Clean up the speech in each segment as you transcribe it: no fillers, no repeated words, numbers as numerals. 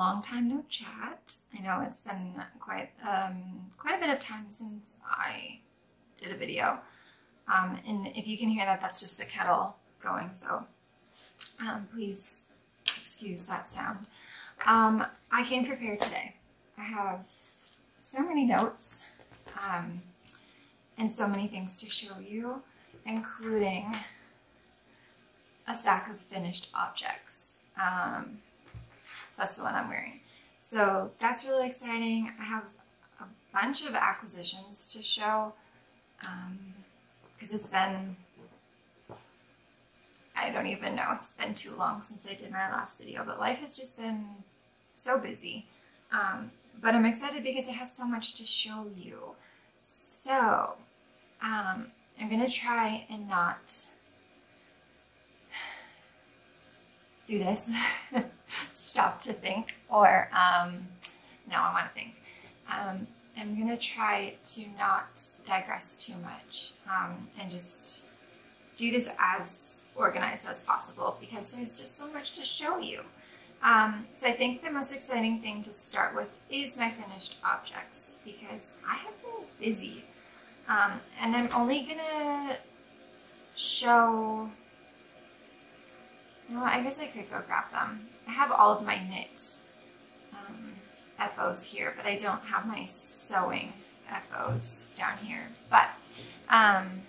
Long time no chat. I know it's been quite a bit of time since I did a video. And if you can hear that, that's just the kettle going, so please excuse that sound. I came prepared today. I have so many notes and so many things to show you, including a stack of finished objects. That's the one I'm wearing. So that's really exciting. I have a bunch of acquisitions to show because it's been, I don't even know, it's been too long since I did my last video, but life has just been so busy. But I'm excited because I have so much to show you. So I'm gonna try and not do this. Stop to think, or no, I want to think. I'm gonna try to not digress too much and just do this as organized as possible because there's just so much to show you. So I think the most exciting thing to start with is my finished objects because I have been busy and I'm only gonna show. No, I guess I could go grab them. I have all of my knit FOs here, but I don't have my sewing FOs down here. But I'm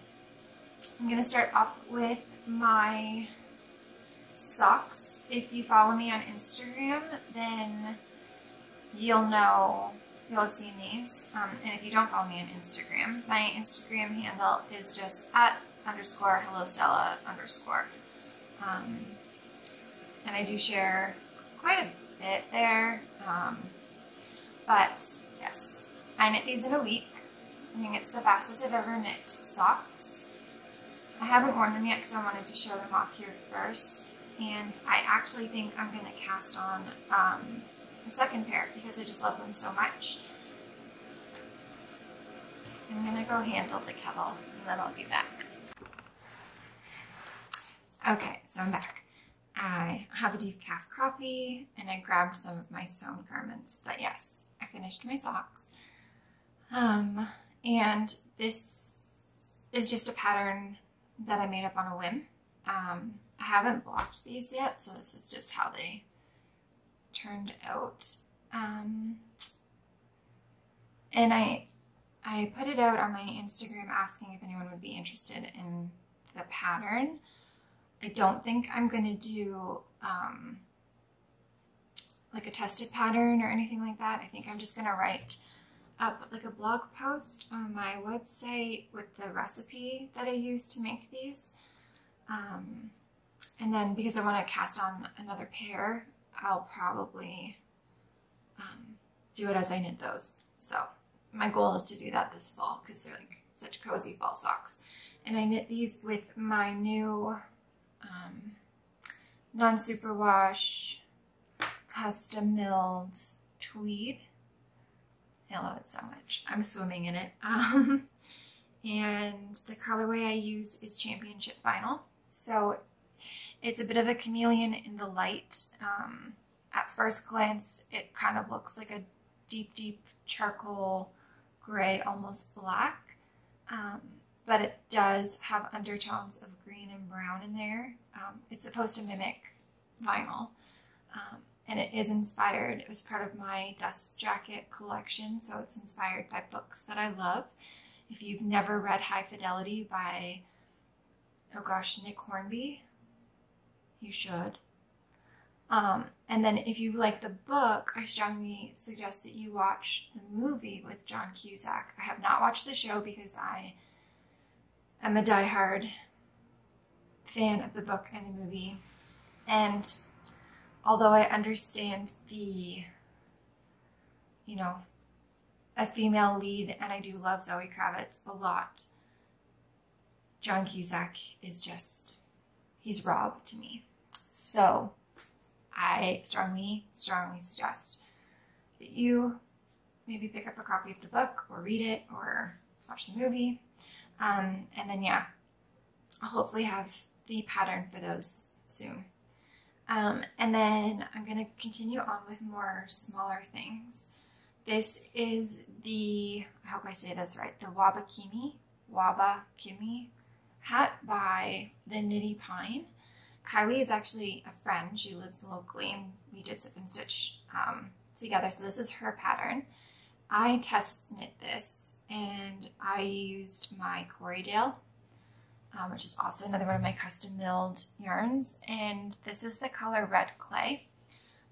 gonna start off with my socks. If you follow me on Instagram, then you'll know, you'll have seen these. And if you don't follow me on Instagram, my Instagram handle is just @_hellostella_. And I do share quite a bit there, but yes, I knit these in a week. I think it's the fastest I've ever knit socks. I haven't worn them yet because I wanted to show them off here first, and I actually think I'm going to cast on a second pair because I just love them so much. I'm going to go handle the kettle and then I'll be back. Okay, so I'm back. I have a decaf coffee and I grabbed some of my sewn garments, but yes, I finished my socks. And this is just a pattern that I made up on a whim. I haven't blocked these yet, so this is just how they turned out. And I put it out on my Instagram asking if anyone would be interested in the pattern. I don't think I'm gonna do like a tested pattern or anything like that. I think I'm just gonna write up like a blog post on my website with the recipe that I use to make these. And then because I wanna cast on another pair, I'll probably do it as I knit those. So my goal is to do that this fall because they're like such cozy fall socks. And I knit these with my new non-superwash, custom-milled tweed. I love it so much. I'm swimming in it. And the colorway I used is Championship Vinyl. So it's a bit of a chameleon in the light. At first glance, it kind of looks like a deep, deep charcoal gray, almost black. But it does have undertones of green and brown in there. It's supposed to mimic vinyl, and it is inspired. It was part of my dust jacket collection, so it's inspired by books that I love. If you've never read High Fidelity by, oh gosh, Nick Hornby, you should. And then if you like the book, I strongly suggest that you watch the movie with John Cusack. I have not watched the show because I'm a diehard fan of the book and the movie, and although I understand the, you know, a female lead, and I do love Zoe Kravitz a lot, John Cusack is just, he's Rob to me. So I strongly, strongly suggest that you maybe pick up a copy of the book or read it or watch the movie. And then, yeah, I'll hopefully have the pattern for those soon. And then I'm going to continue on with more smaller things. This is the, I hope I say this right, the Wabakimi hat by The Knitty Pine. Kylie is actually a friend. She lives locally and we did Sip and Stitch together. So this is her pattern. I test knit this and I used my Corriedale, which is also another one of my custom milled yarns. And this is the color Red Clay.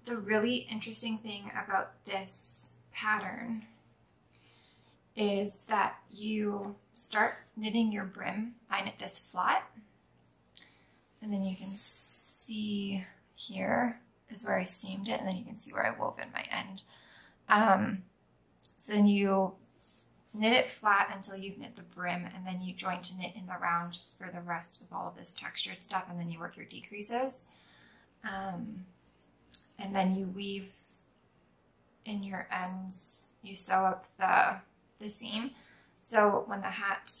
The really interesting thing about this pattern is that you start knitting your brim. I knit this flat, and then you can see here is where I seamed it, and then you can see where I wove in my end. So then you knit it flat until you've knit the brim, and then you join to knit in the round for the rest of all of this textured stuff, and then you work your decreases. And then you weave in your ends, you sew up the seam. So when the hat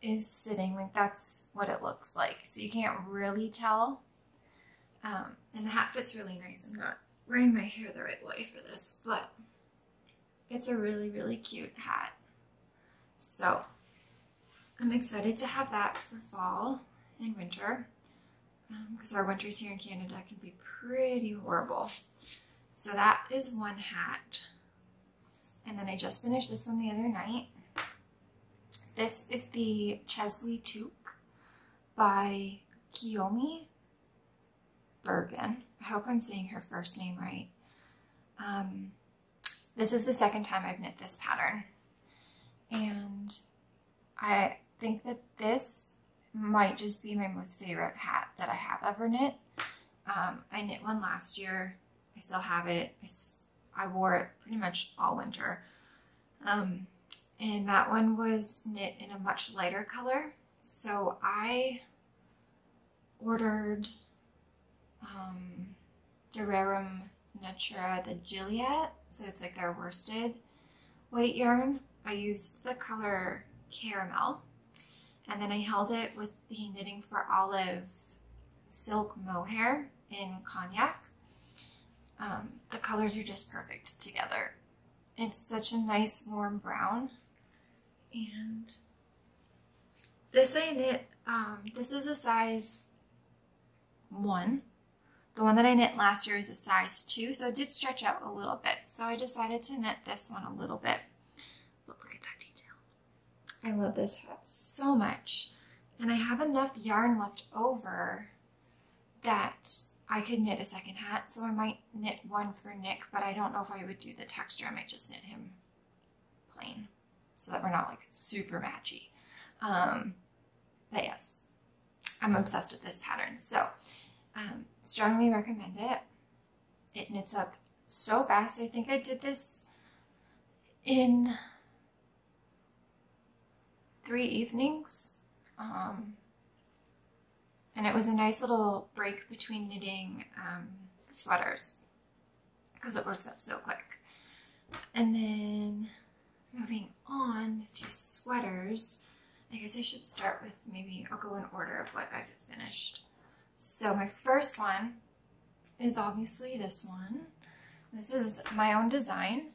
is sitting, like that's what it looks like. So you can't really tell. And the hat fits really nice. I'm not wearing my hair the right way for this, but it's a really, really cute hat. So I'm excited to have that for fall and winter, because our winters here in Canada can be pretty horrible. So that is one hat. And then I just finished this one the other night. This is the Cheslie Toque by Kiyomi Burgin. I hope I'm saying her first name right. This is the second time I've knit this pattern. And I think that this might just be my most favorite hat that I have ever knit. I knit one last year. I still have it. I wore it pretty much all winter. And that one was knit in a much lighter color. So I ordered Dererum Natura, the Gilliat. So it's like their worsted white yarn. I used the color Caramel. And then I held it with the Knitting for Olive Silk Mohair in Cognac. The colors are just perfect together. It's such a nice warm brown. And this I knit, this is a size 1. The one that I knit last year is a size 2, so it did stretch out a little bit. So I decided to knit this one a little bit. But look at that detail. I love this hat so much. And I have enough yarn left over that I could knit a second hat, so I might knit one for Nick, but I don't know if I would do the texture. I might just knit him plain so that we're not like super matchy. But yes, I'm obsessed with this pattern. So strongly recommend it. It knits up so fast. I think I did this in 3 evenings. And it was a nice little break between knitting sweaters because it works up so quick. And then moving on to sweaters, I guess I should start with, maybe I'll go in order of what I've finished. So my first one is obviously this one. This is my own design.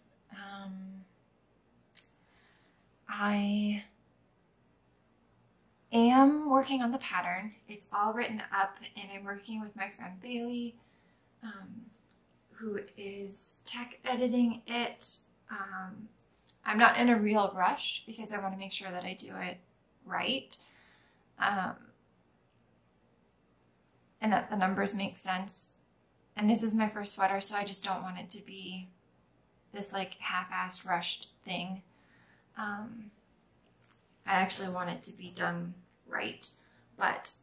I am working on the pattern. It's all written up and I'm working with my friend Bailey, who is tech editing it. I'm not in a real rush because I want to make sure that I do it right, and that the numbers make sense. And this is my first sweater, so I just don't want it to be this like half-assed rushed thing. I actually want it to be done right, but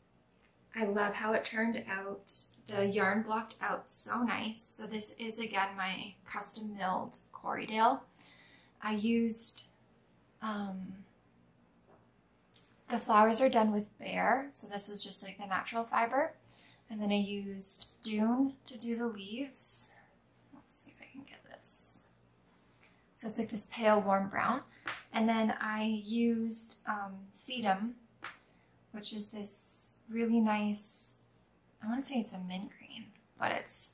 I love how it turned out. The yarn blocked out so nice. So this is again my custom milled Corriedale. I used the flowers are done with Bear, so this was just like the natural fiber, and then I used Dune to do the leaves. Let's see if I can get this. So it's like this pale warm brown. And then I used Sedum, which is this really nice, I want to say it's a mint green. but it's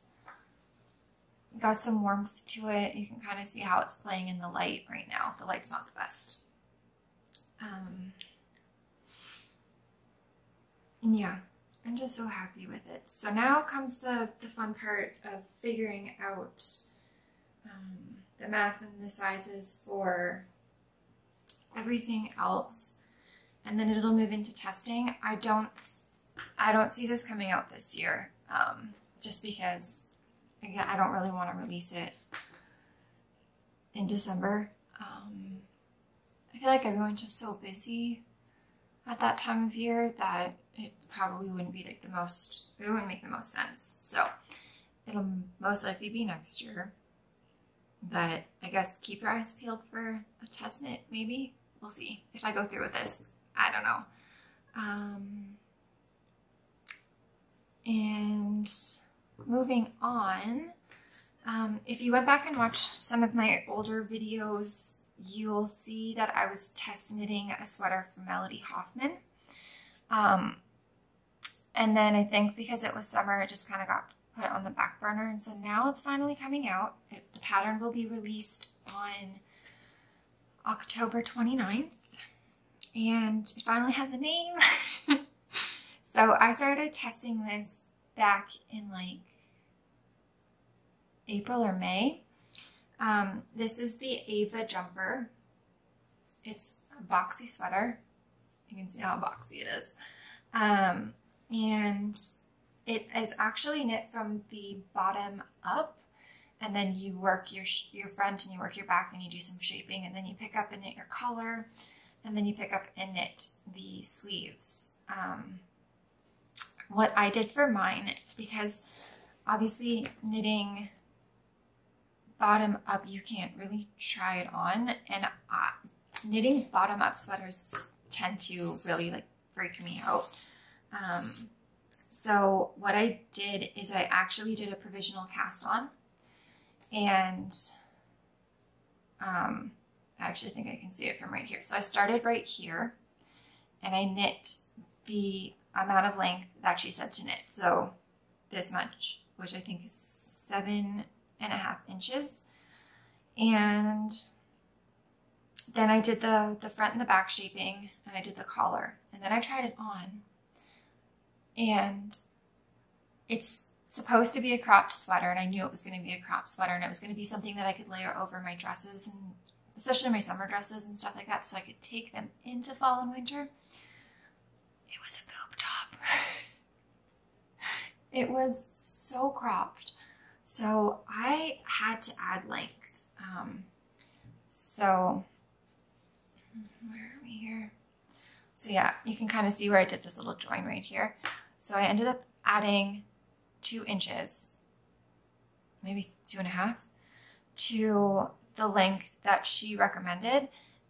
got some warmth to it. You can kind of see how it's playing in the light right now. The light's not the best. And yeah, I'm just so happy with it. So now comes the fun part of figuring out the math and the sizes for everything else, and then it'll move into testing. I don't see this coming out this year, just because, again, I don't really want to release it in December. I feel like everyone's just so busy at that time of year that it probably wouldn't be like the most, it wouldn't make the most sense. So it'll most likely be next year, but I guess keep your eyes peeled for a test knit. Maybe we'll see if I go through with this. I don't know. And moving on, if you went back and watched some of my older videos, you'll see that I was test knitting a sweater for Melody Hoffmann. And then I think because it was summer, it just kind of got put on the back burner. And so now it's finally coming out. The pattern will be released on October 29th. And it finally has a name. So I started testing this back in like April or May. This is the Ava jumper. It's a boxy sweater. You can see how boxy it is. And it is actually knit from the bottom up, and then you work your front and you work your back and you do some shaping, and then you pick up and knit your collar, and then you pick up and knit the sleeves. What I did for mine, because obviously knitting bottom up, you can't really try it on, and knitting bottom up sweaters tend to really like freak me out. So what I did is I actually did a provisional cast on, and I actually think I can see it from right here. So I started right here and I knit the amount of length that she said to knit. So this much, which I think is 7.5 inches. And then I did the front and the back shaping, and I did the collar, and then I tried it on, and it's supposed to be a cropped sweater. And I knew it was going to be a cropped sweater, and it was going to be something that I could layer over my dresses, and especially my summer dresses and stuff like that. So I could take them into fall and winter. It was a boob top. It was so cropped. So I had to add length. So where are we here? So yeah, you can kind of see where I did this little join right here. So I ended up adding 2 inches, maybe 2.5, to the length that she recommended.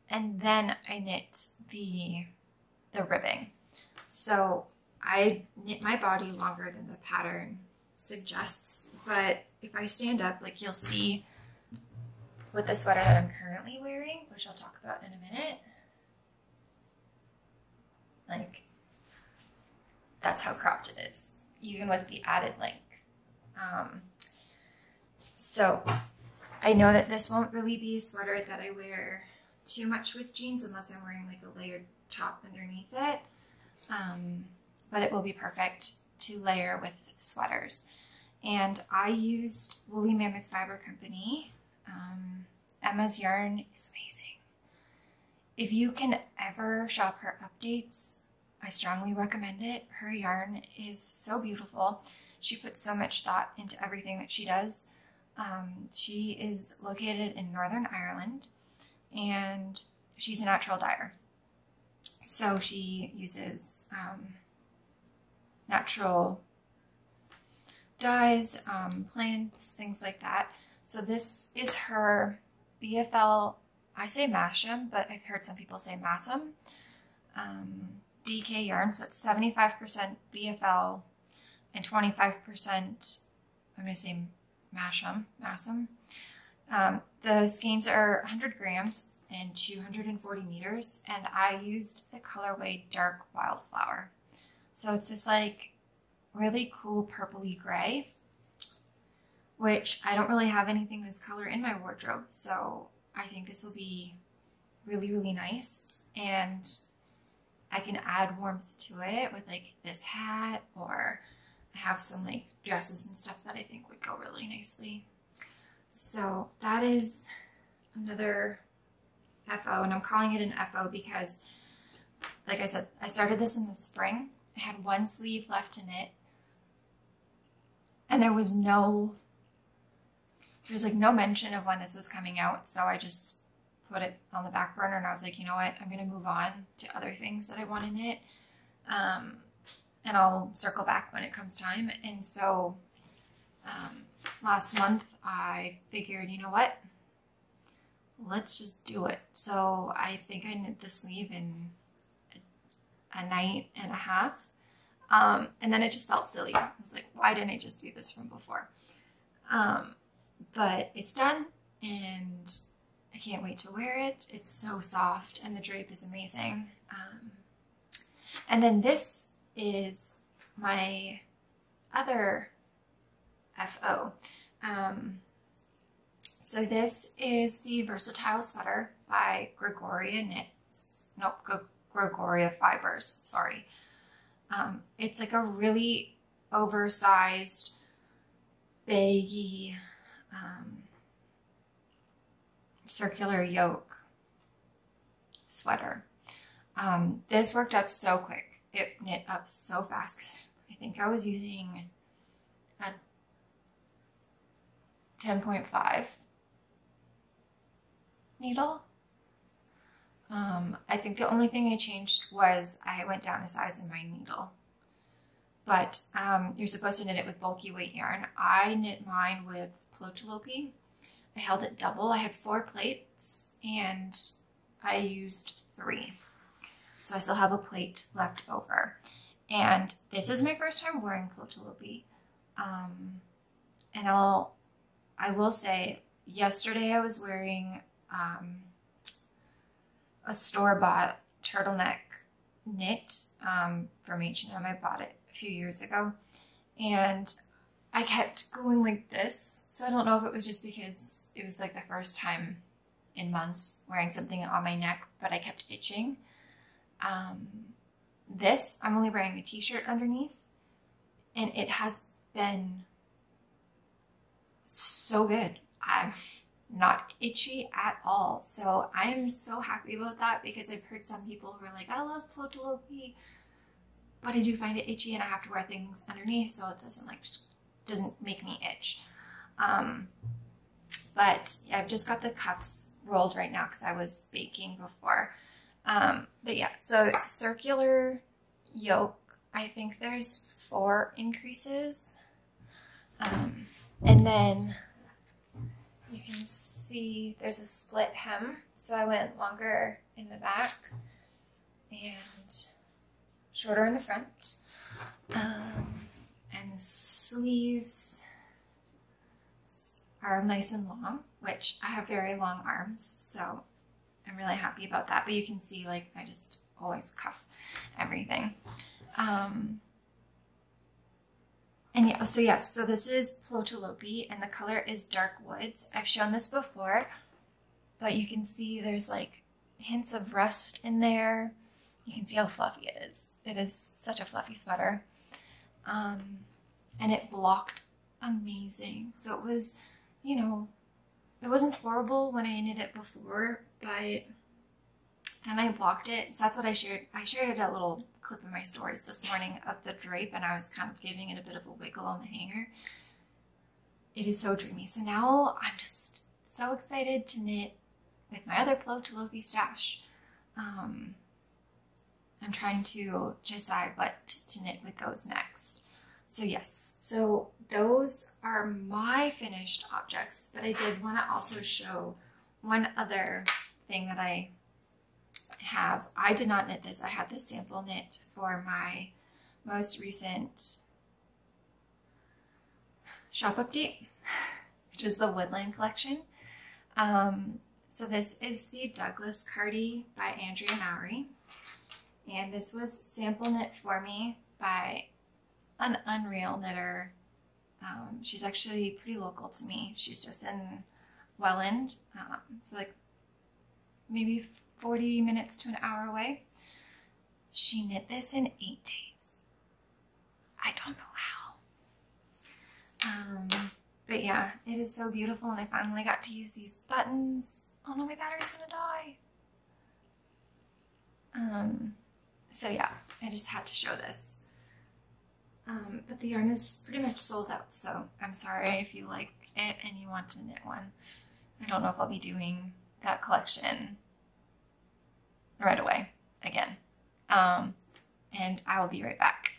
And then I knit the ribbing. So I knit my body longer than the pattern suggests, but if I stand up, like, you'll see with the sweater that I'm currently wearing, which I'll talk about in a minute, like, that's how cropped it is, even with the added length. So I know that this won't really be a sweater that I wear too much with jeans unless I'm wearing like a layered top underneath it. But it will be perfect to layer with sweaters. And I used Woolly Mammoth Fibre Company. Emma's yarn is amazing. If you can ever shop her updates, I strongly recommend it. Her yarn is so beautiful. She puts so much thought into everything that she does. She is located in Northern Ireland, and she's a natural dyer. So she uses natural dyes, plants, things like that. So this is her BFL, I say Masham, but I've heard some people say Masham, DK yarn. So it's 75% BFL and 25%, I'm going to say Masham. The skeins are 100 grams and 240 meters. And I used the colorway Dark Wildflower. So it's this like really cool purpley gray. which I don't really have anything this color in my wardrobe, so I think this will be really, really nice, and I can add warmth to it with like this hat, or I have some like dresses and stuff that I think would go really nicely. So that is another FO, and I'm calling it an FO because, like I said, I started this in the spring. I had one sleeve left to knit, and there was like no mention of when this was coming out, so I just put it on the back burner, and I was like, you know what, I'm gonna move on to other things that I want to knit, and I'll circle back when it comes time. And so last month I figured, you know what, let's just do it. So I think I knit the sleeve in a night and a half, and then it just felt silly. I was like, why didn't I just do this from before? But it's done, and I can't wait to wear it. It's so soft, and the drape is amazing. And then this is my other FO. So this is the Versatile Sweater by Gregoria Fibers, sorry. It's like a really oversized, baggy, circular yoke sweater. This worked up so quick. It knit up so fast. I think I was using a 10.5 needle. I think the only thing I changed was I went down a size in my needle. But you're supposed to knit it with bulky weight yarn. I knit mine with Plotulopi. I held it double. I had 4 plates, and I used 3. So I still have a plate left over. And this is my first time wearing Plotulopi. And I will say, yesterday I was wearing a store-bought turtleneck knit from H&M. I bought it a few years ago, and I kept going like this. So I don't know if it was just because it was like the first time in months wearing something on my neck, but I kept itching. This, I'm only wearing a t-shirt underneath, and it has been so good. I'm not itchy at all. So I'm so happy about that, because I've heard some people who are like, I love Plotulopi, but I do find it itchy and I have to wear things underneath, so it doesn't like doesn't make me itch. But yeah, I've just got the cuffs rolled right now because I was baking before. But yeah, so it's a circular yoke. I think there's 4 increases. And then you can see there's a split hem. So I went longer in the back and shorter in the front. And the sleeves are nice and long, which I have very long arms, so I'm really happy about that. But you can see, like, I just always cuff everything. And yeah, so yes, so this is Plotulopi, and the color is Dark Woods. I've shown this before, but you can see there's like hints of rust in there. You can see how fluffy it is. It is such a fluffy sweater. And it blocked amazing. So it was, you know, it wasn't horrible when I knit it before, but then I blocked it. So that's what I shared. I shared a little clip in my stories this morning of the drape, and I was kind of giving it a bit of a wiggle on the hanger. It is so dreamy. So now I'm just so excited to knit with my other Plotulopi stash. I'm trying to decide what to knit with those next. So yes, so those are my finished objects, but I did want to also show one other thing that I have. I did not knit this. I had this sample knit for my most recent shop update, which is the Woodland collection. So this is the Douglas Carty by Andrea Mowry. And this was sample knit for me by an Unreal knitter She's actually pretty local to me. She's just in Welland, so like maybe 40 minutes to an hour away. She knit this in 8 days. I don't know how. But yeah, it is so beautiful, and I finally got to use these buttons. Oh no, my battery's gonna die. So yeah, I just had to show this. But the yarn is pretty much sold out, so I'm sorry if you like it and you want to knit one. I don't know if I'll be doing that collection right away again. And I'll be right back.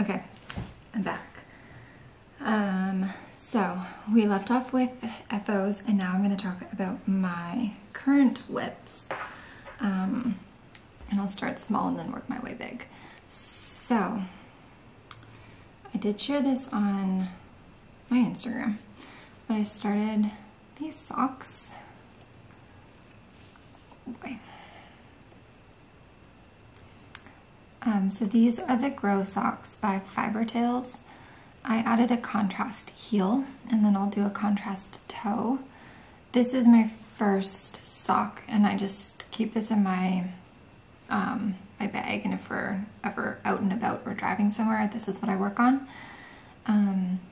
Okay, I'm back. So we left off with FOs, and now I'm going to talk about my current whips. And I'll start small and then work my way big. So I did share this on my Instagram, but I started these socks. Oh boy. So these are the Gro Socks by Fibertales. I added a contrast heel, and then I'll do a contrast toe. This is my first sock, and I just keep this in my my bag, and if we're ever out and about or driving somewhere, this is what I work on.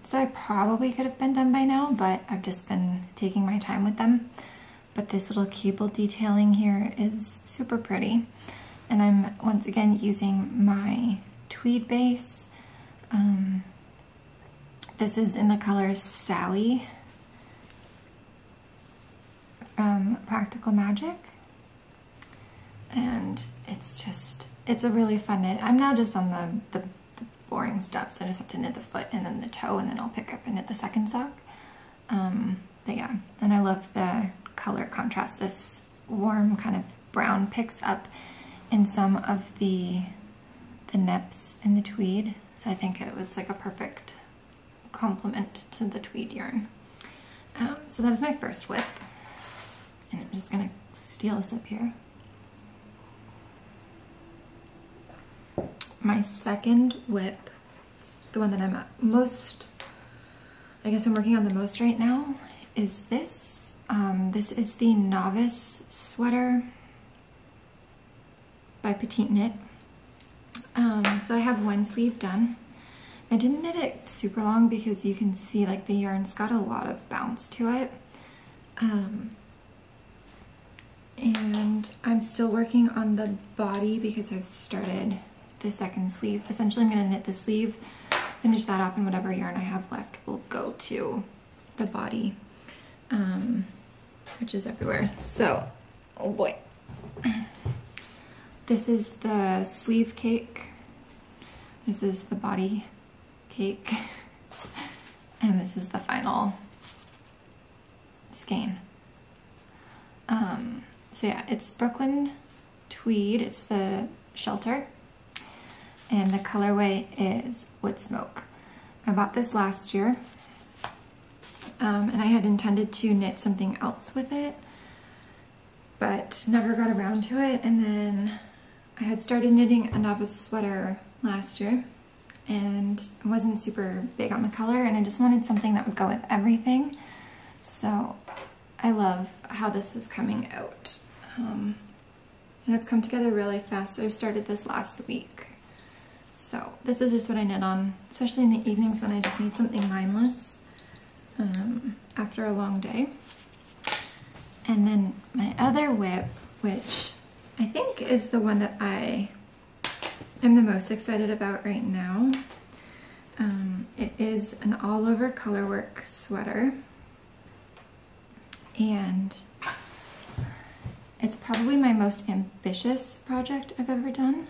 So I probably could have been done by now, but I've just been taking my time with them. But this little cable detailing here is super pretty. And I'm once again using my tweed base. This is in the color Sally from Practical Magic. And it's just, it's a really fun knit. I'm now just on the boring stuff, so I just have to knit the foot and then the toe, and then I'll pick up and knit the second sock. But yeah, and I love the color contrast. This warm kind of brown picks up in some of the nips in the tweed, so I think it was like a perfect complement to the tweed yarn. So that is my first whip, and I'm just gonna steal this up here. My second whip, the one that I'm most, I guess I'm working on the most right now, is this. This is the Novice Sweater by Petite Knit. So I have one sleeve done. I didn't knit it super long because you can see like the yarn's got a lot of bounce to it. And I'm still working on the body because I've started the second sleeve. Essentially, I'm going to knit the sleeve, finish that off, and whatever yarn I have left will go to the body, which is everywhere. So, oh boy. This is the sleeve cake. This is the body cake. And this is the final skein. So yeah, it's Brooklyn Tweed. It's the Shelter. And the colorway is Wood Smoke. I bought this last year, and I had intended to knit something else with it, but never got around to it. And then I had started knitting a Novice Sweater last year, and I wasn't super big on the color, and I just wanted something that would go with everything. So I love how this is coming out. And it's come together really fast. So I started this last week. So this is just what I knit on, especially in the evenings when I just need something mindless after a long day. And then my other whip, which I think is the one that I am the most excited about right now. It is an all-over colorwork sweater. And it's probably my most ambitious project I've ever done.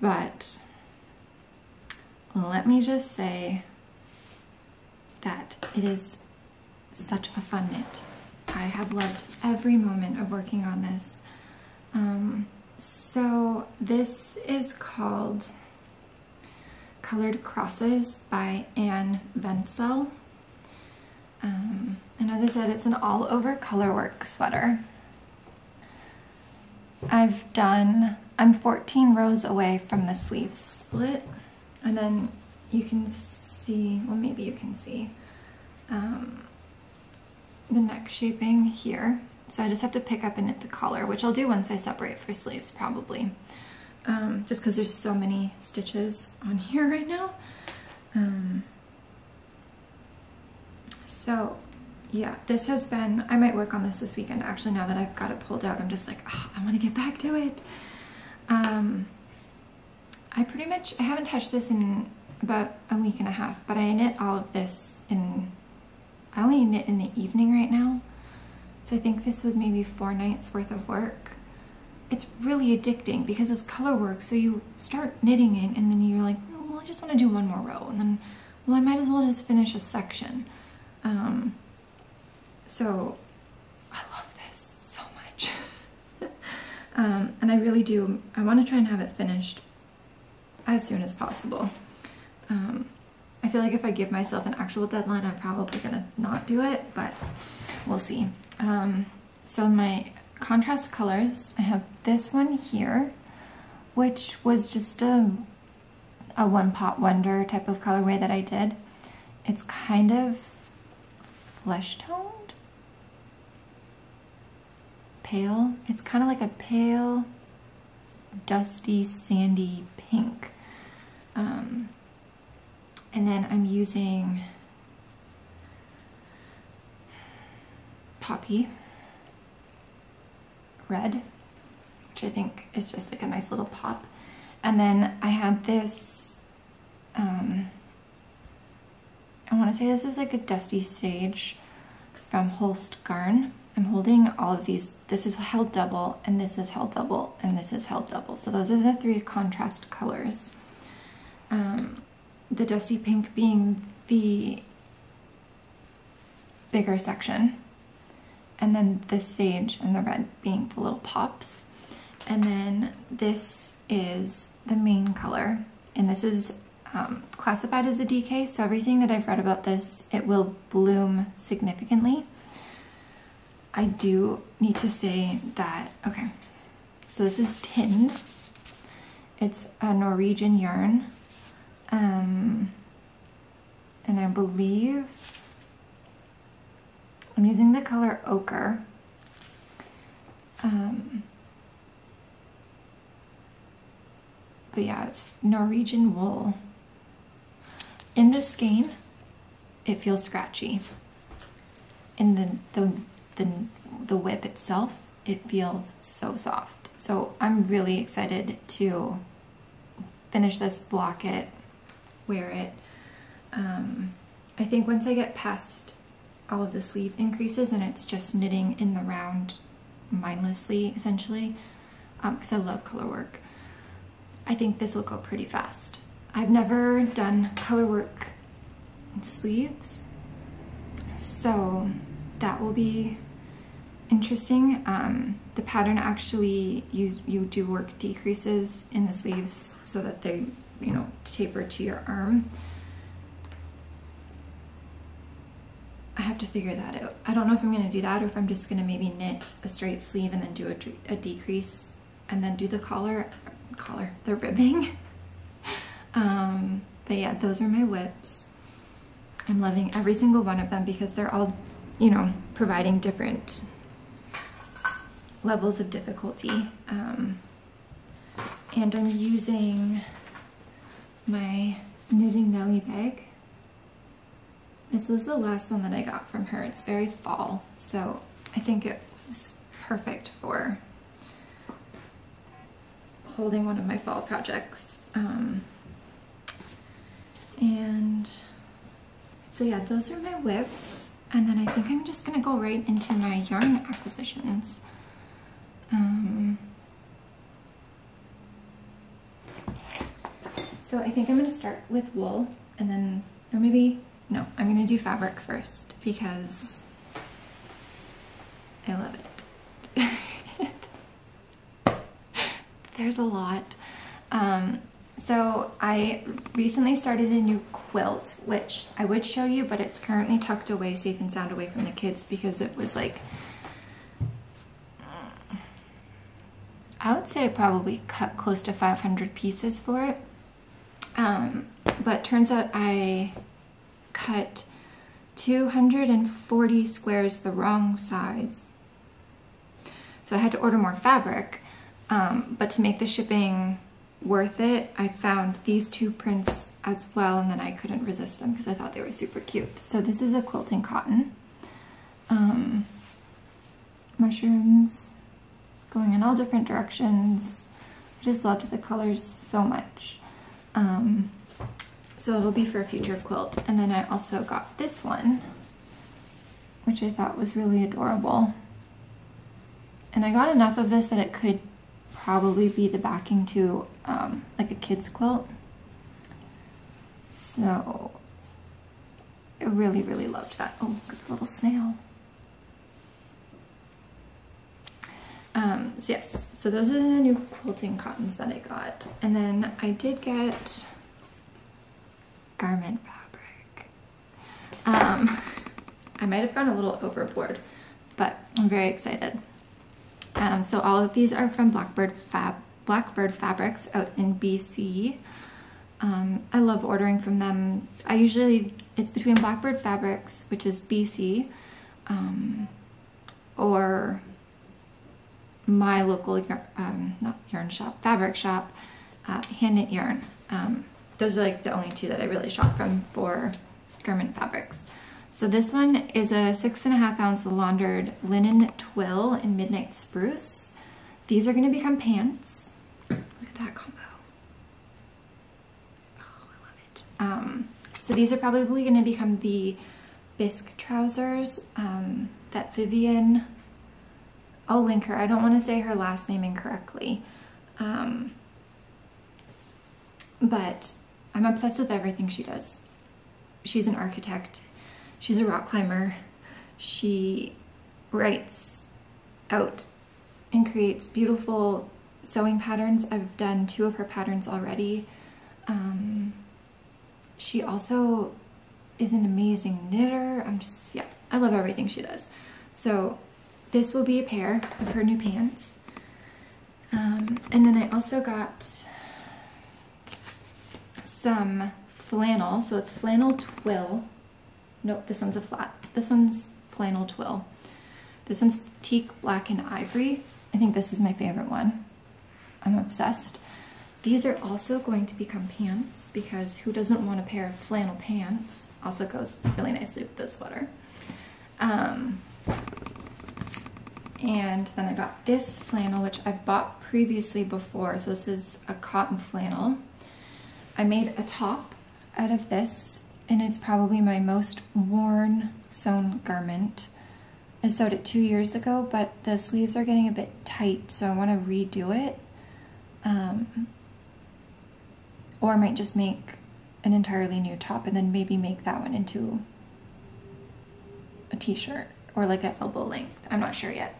But let me just say that it is such a fun knit. I have loved every moment of working on this. So this is called Colored Crosses by Anne Venzel. And as I said, it's an all-over colorwork sweater. I've done, I'm 14 rows away from the sleeve split, and then you can see see, well maybe you can see the neck shaping here. So I just have to pick up and knit the collar, which I'll do once I separate for sleeves probably. Just because there's so many stitches on here right now. So yeah, this has been, I might work on this weekend actually, now that I've got it pulled out. I'm just like, oh, I want to get back to it. I pretty much, I haven't touched this in about a week and a half, but I knit all of this in, I only knit in the evening right now. So I think this was maybe 4 nights worth of work. It's really addicting because it's color work. So you start knitting it and then you're like, oh, well, I just want to do one more row. And then, well, I might as well just finish a section. So I love this so much. And I really do, I want to try and have it finished as soon as possible. I feel like if I give myself an actual deadline, I'm probably gonna not do it, but we'll see. So my contrast colors, I have this one here, which was just a one-pot wonder type of colorway that I did. It's kind of flesh-toned, pale. It's kind of like a pale, dusty, sandy pink. And then I'm using Poppy Red, which I think is just like a nice little pop. And then I had this, I want to say this is like a Dusty Sage from Holst Garn. I'm holding all of these. This is held double, and this is held double, and this is held double. So those are the 3 contrast colors. The dusty pink being the bigger section, and then the sage and the red being the little pops. And then this is the main color, and this is classified as a DK, so everything that I've read about this, it will bloom significantly. I do need to say that, okay, so this is Tind. It's a Norwegian yarn. And I believe I'm using the color Ochre. But yeah, it's Norwegian wool. In the skein, it feels scratchy. In the whip itself, it feels so soft. So I'm really excited to finish this, block it, wear it. I think once I get past all of the sleeve increases and it's just knitting in the round mindlessly, essentially, because I love color work, I think this will go pretty fast. I've never done color work sleeves, so that will be interesting. The pattern actually, you do work decreases in the sleeves so that they, you know, taper to your arm. I have to figure that out. I don't know if I'm going to do that or if I'm just going to maybe knit a straight sleeve and then do a decrease and then do the collar, the ribbing. But yeah, those are my whips. I'm loving every single one of them because they're all, you know, providing different levels of difficulty. And I'm using my Knitting Nelly bag. This was the last one that I got from her. It's very fall, so I think it was perfect for holding one of my fall projects. And so yeah, those are my whips. And then I think I'm just gonna go right into my yarn acquisitions. So I think I'm gonna start with wool, and then, or maybe, no, I'm gonna do fabric first because I love it. There's a lot. So I recently started a new quilt, which I would show you, but it's currently tucked away safe and sound away from the kids because it was like, I would say I probably cut close to 500 pieces for it. But turns out I cut 240 squares the wrong size. So I had to order more fabric, but to make the shipping worth it, I found these two prints as well, and then I couldn't resist them because I thought they were super cute. So this is a quilting cotton. Mushrooms going in all different directions. I just loved the colors so much. So it'll be for a future quilt. And then I also got this one, which I thought was really adorable. And I got enough of this that it could probably be the backing to like a kid's quilt. So I really, really loved that. Oh, look at the little snail. So yes, so those are the new quilting cottons that I got. And then I did get garment fabric. I might have gone a little overboard, but I'm very excited. So all of these are from Blackbird Fabrics out in BC. I love ordering from them. It's between Blackbird Fabrics, which is BC, or my local fabric shop, Hand Knit Yarn. Those are like the only two that I really shop from for garment fabrics. So this one is a 6.5 ounce laundered linen twill in Midnight Spruce. These are gonna become pants. Look at that combo. Oh, I love it. So these are probably gonna become the bisque trousers that Vivian, I'll link her. I don't want to say her last name incorrectly, but I'm obsessed with everything she does. She's an architect. She's a rock climber. She writes out and creates beautiful sewing patterns. I've done 2 of her patterns already. She also is an amazing knitter. Yeah, I love everything she does. So this will be a pair of her new pants. And then I also got some flannel. So it's flannel twill. Nope, this one's a flat. This one's flannel twill. This one's teak, black, and ivory. I think this is my favorite one. I'm obsessed. These are also going to become pants because who doesn't want a pair of flannel pants? Also goes really nicely with this sweater. And then I got this flannel, which I've bought previously before. So this is a cotton flannel. I made a top out of this, and it's probably my most worn sewn garment. I sewed it 2 years ago, but the sleeves are getting a bit tight, so I want to redo it. Or I might just make an entirely new top and then maybe make that one into a t-shirt. Or like at elbow length. I'm not sure yet.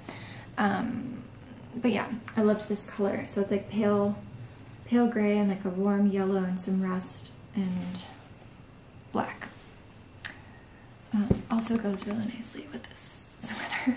But yeah, I loved this color. So it's like pale gray and like a warm yellow and some rust and black. Also goes really nicely with this sweater.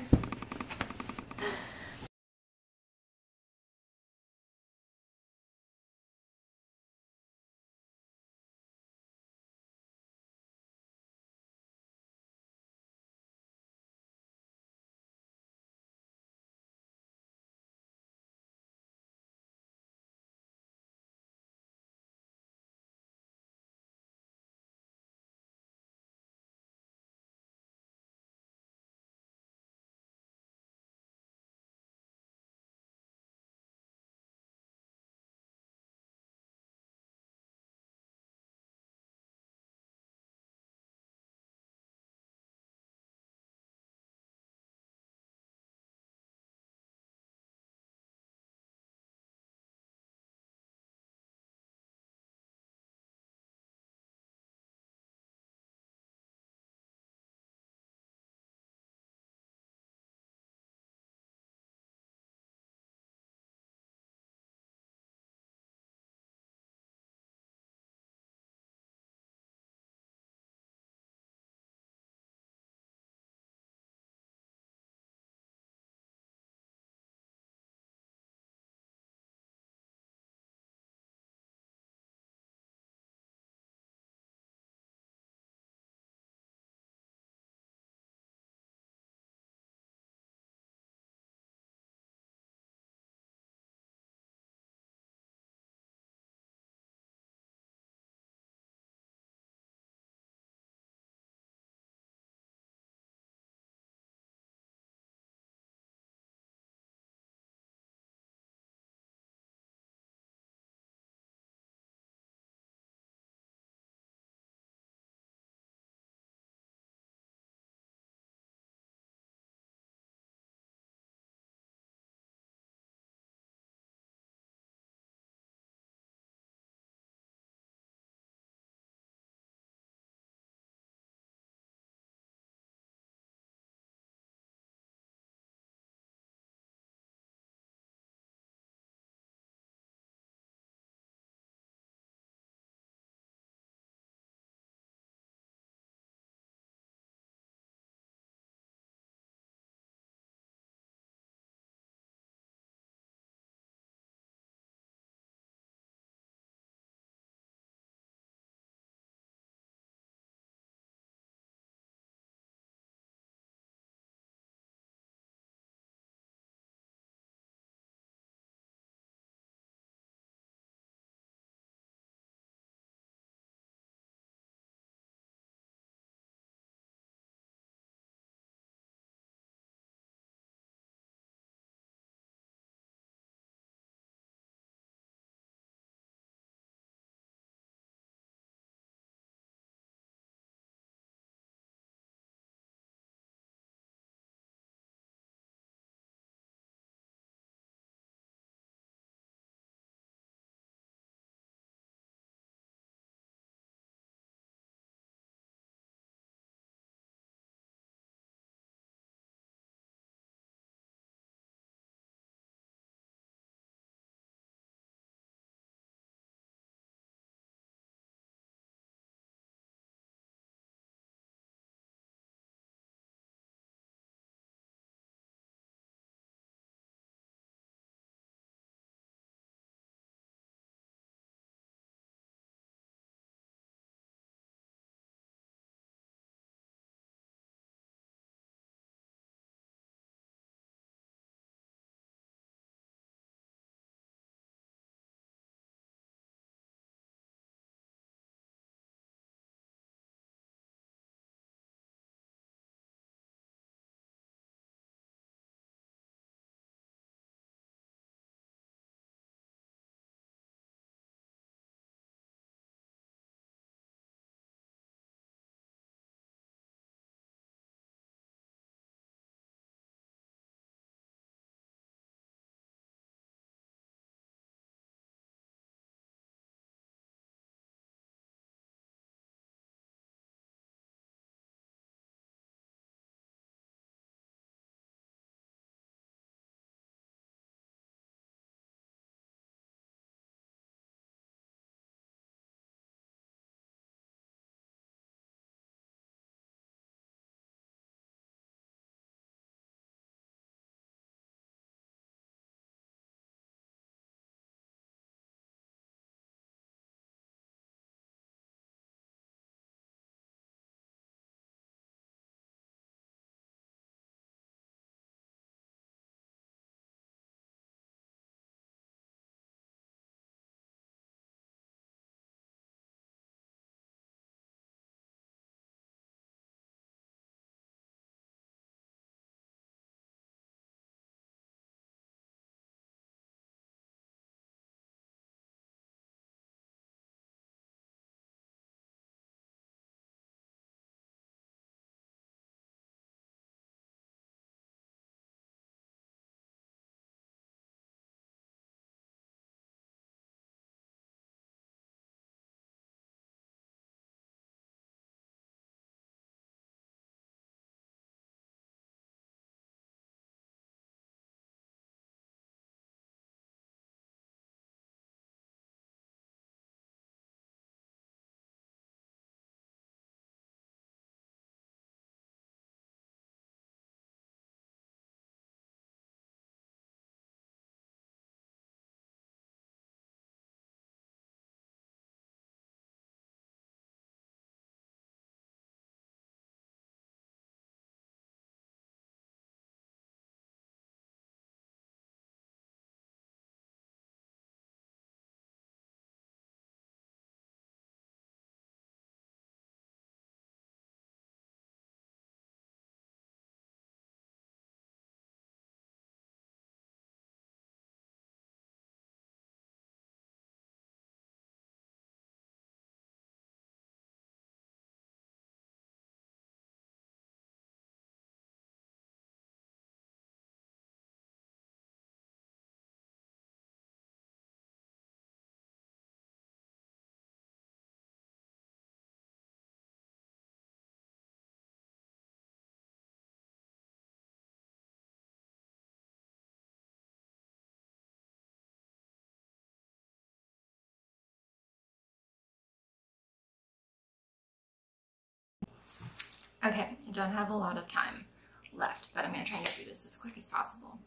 Okay, I don't have a lot of time left, but I'm gonna try and get through this as quick as possible.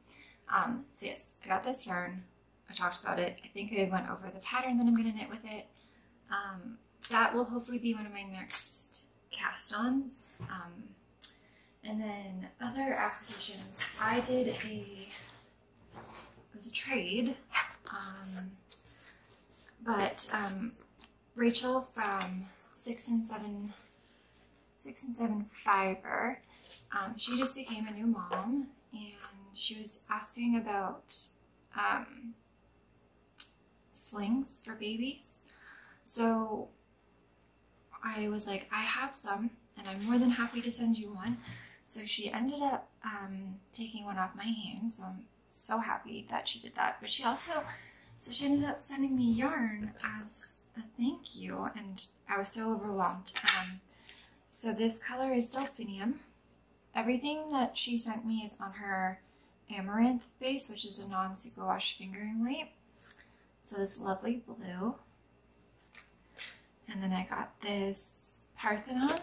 So yes, I got this yarn. I talked about it. I think I went over the pattern that I'm gonna knit with it. That will hopefully be one of my next cast-ons. And then other acquisitions, I did it was a trade, but Rachel from 6 and 7 Fiber, she just became a new mom, and she was asking about slings for babies. So I was like, I have some, and I'm more than happy to send you one. So she ended up taking one off my hands, so I'm so happy that she did that. But she also, so she ended up sending me yarn as a thank you, and I was so overwhelmed. So this color is delphinium. Everything that she sent me is on her amaranth base, which is a non-superwash fingering weight. So this lovely blue. And then I got this Parthenon.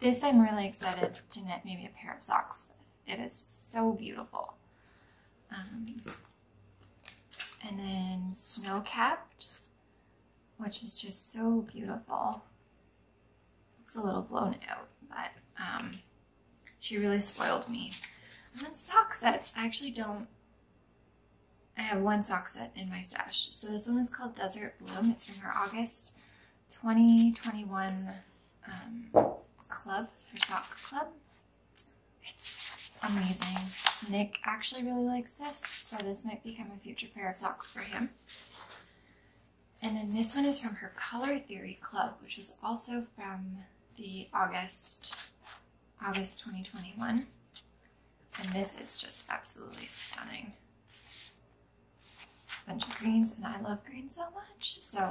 This I'm really excited to knit maybe a pair of socks with. It is so beautiful. And then Snow Capped, which is just so beautiful. It's a little blown out, but she really spoiled me. And then sock sets. I actually don't, I have one sock set in my stash. So this one is called Desert Bloom. It's from her August 2021 club, her sock club. It's amazing. Nick actually really likes this, so this might become a future pair of socks for him. And then this one is from her Color Theory club, which is also from the August 2021. And this is just absolutely stunning. A bunch of greens, and I love greens so much. So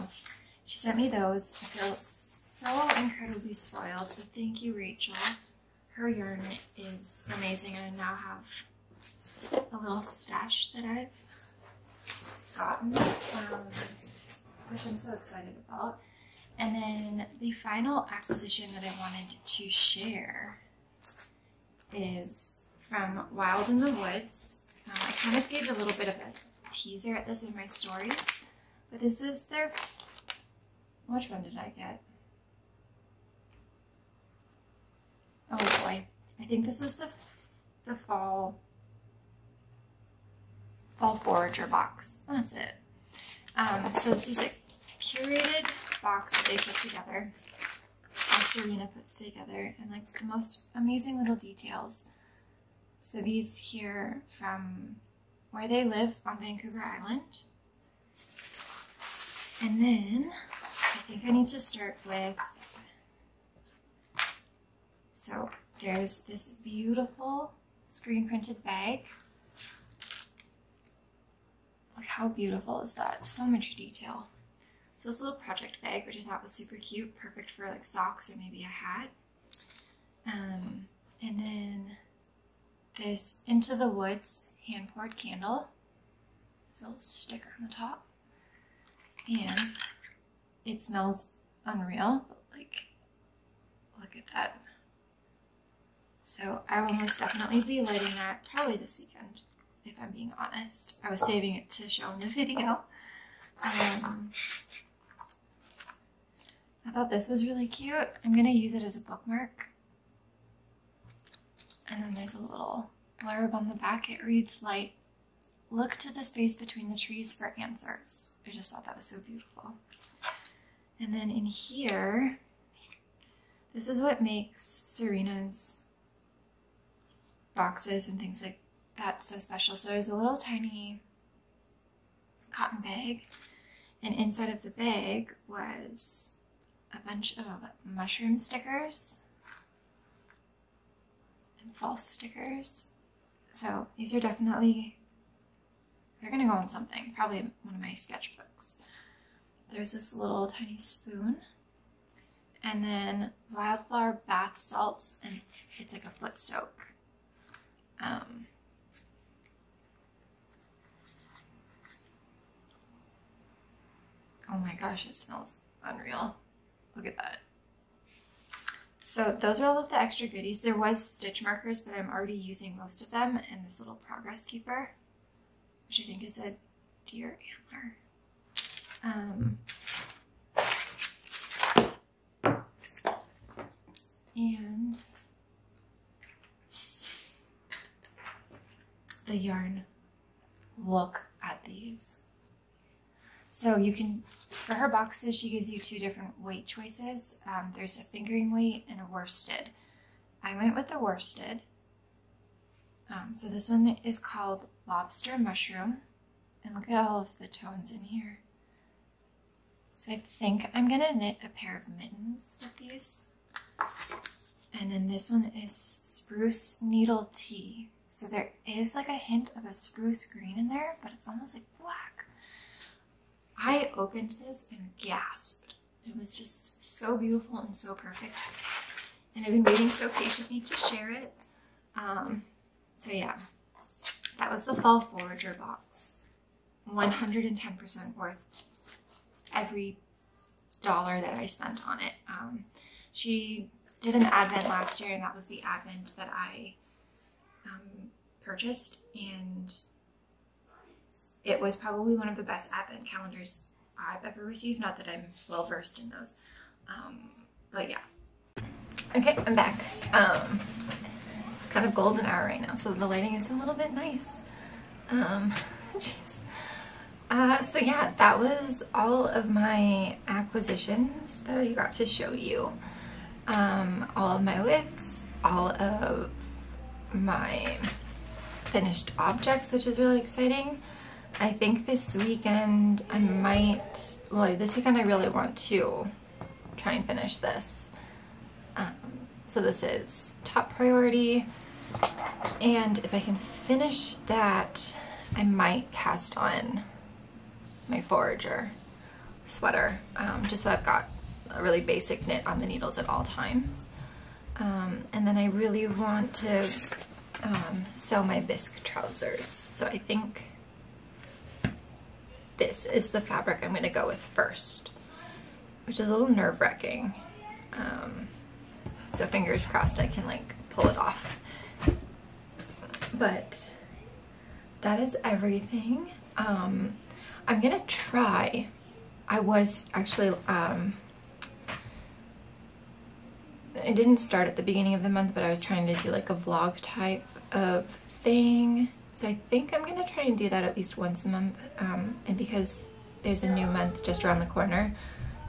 she sent me those. I feel so incredibly spoiled. So thank you, Rachel. Her yarn is amazing, and I now have a little stash that I've gotten, which I'm so excited about. And then the final acquisition that I wanted to share is from Wild in the Woods. I kind of gave a little bit of a teaser at this in my stories, but this is their, which one did I get? Oh boy, I think this was the Fall Forager box. That's it. So this is a curated box that they put together, or Serena puts together, and like the most amazing little details. So these here from where they live on Vancouver Island. And then I think I need to start with, so there's this beautiful screen printed bag. Look how beautiful is that, so much detail. So this little project bag, which I thought was super cute, perfect for like socks or maybe a hat. And then this Into the Woods hand-poured candle. There's a little sticker on the top. And it smells unreal, but like, look at that. So I will most definitely be lighting that probably this weekend, if I'm being honest. I was saving it to show in the video. I thought this was really cute. I'm gonna use it as a bookmark. And then there's a little blurb on the back. It reads, "Light, look to the space between the trees for answers." I just thought that was so beautiful. And then in here, this is what makes Serena's boxes and things like that so special. So there's a little tiny cotton bag, and inside of the bag was a bunch of mushroom stickers and false stickers. So these are definitely, they're gonna go on something, probably one of my sketchbooks. There's this little tiny spoon, and then Wildflower bath salts, and it's like a foot soak. Oh my gosh, it smells unreal. Look at that. So those are all of the extra goodies. There was stitch markers, but I'm already using most of them, and this little progress keeper, which I think is a deer antler. And the yarn, look at these. So you can, for her boxes, she gives you two different weight choices. There's a fingering weight and a worsted. I went with the worsted. So this one is called Lobster Mushroom. And look at all of the tones in here. So I think I'm gonna knit a pair of mittens with these. And then this one is Spruce Needle Tea. So there is like a hint of a spruce green in there, but it's almost like black. I opened this and gasped. It was just so beautiful and so perfect. And I've been waiting so patiently to share it. So yeah, that was the Fall Forager box. 110% worth every dollar that I spent on it. She did an advent last year, and that was the advent that I purchased, and it was probably one of the best advent calendars I've ever received. Not that I'm well versed in those, but yeah. Okay, I'm back. It's kind of golden hour right now, so the lighting is a little bit nice. So yeah, that was all of my acquisitions that I got to show you. All of my whips, all of my finished objects, which is really exciting. I think this weekend I might, well, this weekend I really want to try and finish this. So this is top priority. And if I can finish that, I might cast on my Forager sweater, just so I've got a really basic knit on the needles at all times. And then I really want to sew my bisque trousers. So I think this is the fabric I'm going to go with first, which is a little nerve-wracking. So fingers crossed I can like pull it off. But that is everything. I'm going to try. I was actually, I didn't start at the beginning of the month, but I was trying to do like a vlog type of thing. So I think I'm going to try and do that at least once a month. And because there's a new month just around the corner,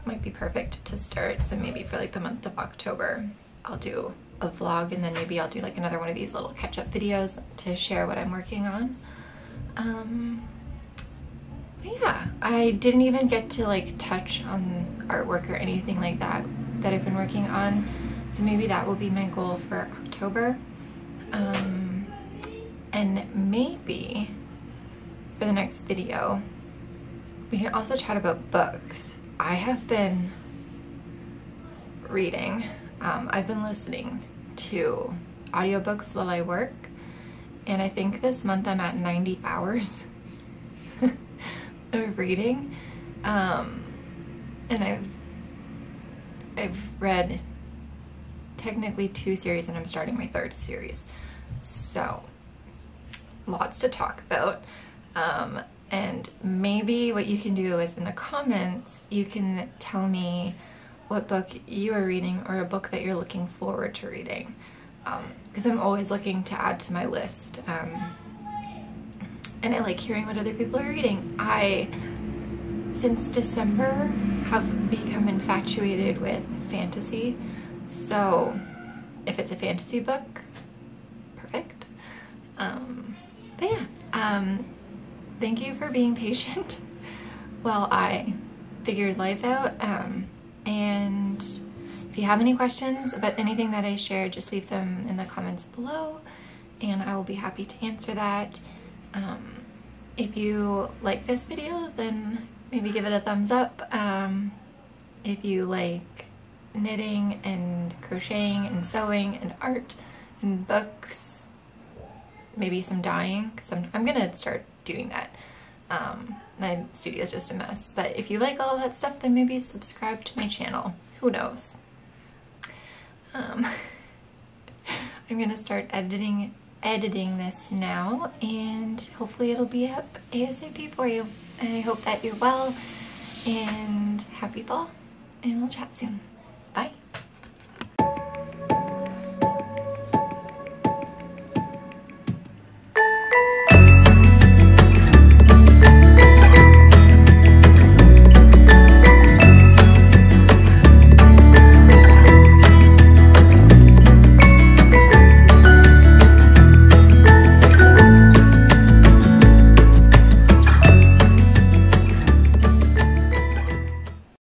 it might be perfect to start. So maybe for like the month of October, I'll do a vlog, and then maybe I'll do like another one of these little catch-up videos to share what I'm working on. Yeah, I didn't even get to like touch on artwork or anything like that that I've been working on, so maybe that will be my goal for October. And maybe for the next video we can also chat about books. I have been reading. I've been listening to audiobooks while I work, and I think this month I'm at 90 hours of reading. And I've read technically two series, and I'm starting my third series, so lots to talk about. And maybe what you can do is in the comments you can tell me what book you are reading or a book that you're looking forward to reading, because I'm always looking to add to my list. And I like hearing what other people are reading. I, since December, have become infatuated with fantasy. So if it's a fantasy book, perfect. But yeah, thank you for being patient while I figured life out. And if you have any questions about anything that I shared, just leave them in the comments below, and I will be happy to answer that. If you like this video, then maybe give it a thumbs up. If you like knitting and crocheting and sewing and art and books, maybe some dyeing, because I'm gonna start doing that. My studio is just a mess, but if you like all of that stuff, then maybe subscribe to my channel. Who knows? I'm gonna start editing this now, and hopefully it'll be up ASAP for you. And I hope that you're well, and happy fall, and we'll chat soon. Bye.